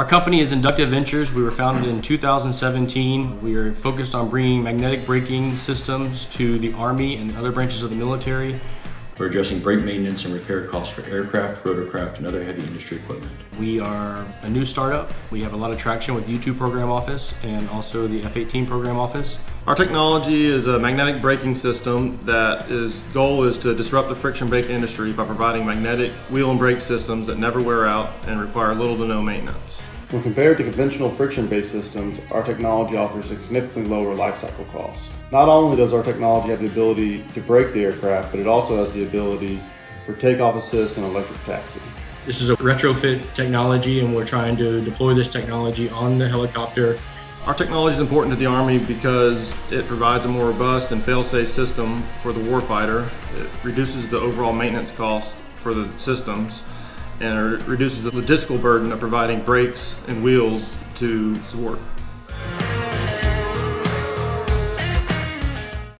Our company is Inductive Ventures. We were founded in 2017. We are focused on bringing magnetic braking systems to the Army and other branches of the military. We're addressing brake maintenance and repair costs for aircraft, rotorcraft, and other heavy industry equipment. We are a new startup. We have a lot of traction with U-2 program office and also the F-18 program office. Our technology is a magnetic braking system that is goal is to disrupt the friction brake industry by providing magnetic wheel and brake systems that never wear out and require little to no maintenance. When compared to conventional friction-based systems, our technology offers a significantly lower lifecycle cost. Not only does our technology have the ability to brake the aircraft, but it also has the ability for takeoff assist and electric taxi. This is a retrofit technology, and we're trying to deploy this technology on the helicopter. Our technology is important to the Army because it provides a more robust and fail-safe system for the warfighter. It reduces the overall maintenance cost for the systems, and it reduces the logistical burden of providing brakes and wheels to support.